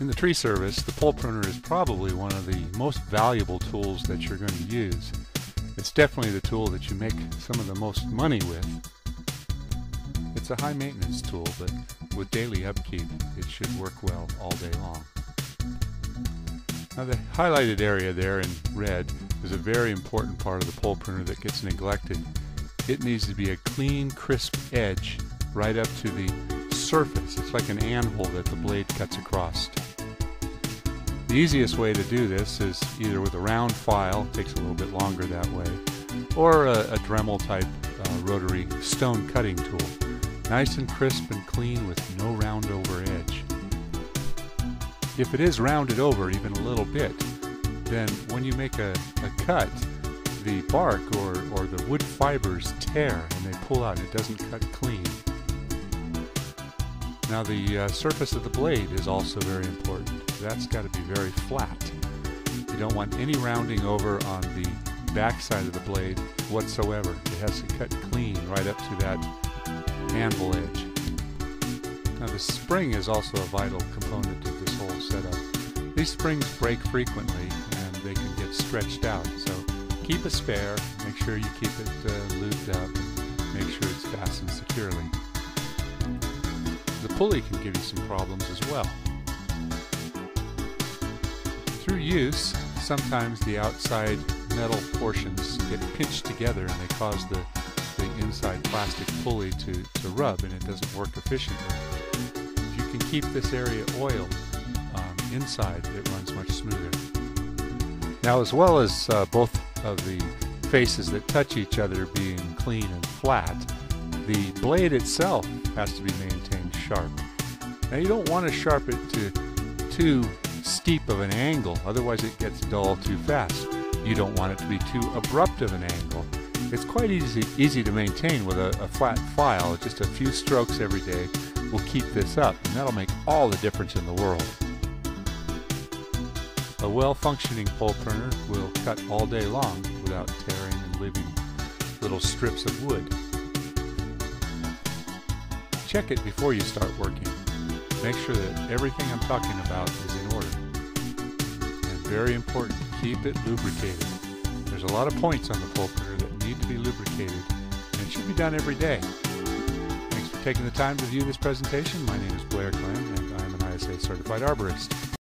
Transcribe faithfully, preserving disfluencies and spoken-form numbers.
In the tree service, the pole pruner is probably one of the most valuable tools that you're going to use. It's definitely the tool that you make some of the most money with. It's a high maintenance tool, but with daily upkeep, it should work well all day long. Now, the highlighted area there in red is a very important part of the pole pruner that gets neglected. It needs to be a clean, crisp edge right up to the surface. It's like an anvil that the blade cuts across. The easiest way to do this is either with a round file, takes a little bit longer that way, or a, a Dremel type uh, rotary stone cutting tool. Nice and crisp and clean with no round over edge. If it is rounded over even a little bit, then when you make a, a cut, the bark or, or the wood fibers tear and they pull out. It doesn't cut clean. Now the uh, surface of the blade is also very important. That's got to be very flat. You don't want any rounding over on the back side of the blade whatsoever. It has to cut clean right up to that anvil edge. Now the spring is also a vital component of this whole setup. These springs break frequently and they can get stretched out. So keep a spare, make sure you keep it uh, lubed up, make sure it's fastened securely. The pulley can give you some problems as well. Through use, sometimes the outside metal portions get pinched together and they cause the, the inside plastic pulley to, to rub, and it doesn't work efficiently. If you can keep this area oiled um, inside, it runs much smoother. Now, as well as uh, both of the faces that touch each other being clean and flat, the blade itself has to be maintained sharp. Now, you don't want to sharp it to too steep of an angle, otherwise it gets dull too fast. You don't want it to be too abrupt of an angle. It's quite easy, easy to maintain with a, a flat file. Just a few strokes every day will keep this up, and that'll make all the difference in the world. A well-functioning pole pruner will cut all day long without tearing and leaving little strips of wood. Check it before you start working. Make sure that everything I'm talking about is in order. And very important, keep it lubricated. There's a lot of points on the pole pruner that need to be lubricated, and it should be done every day. Thanks for taking the time to view this presentation. My name is Blair Glenn, and I'm an I S A certified arborist.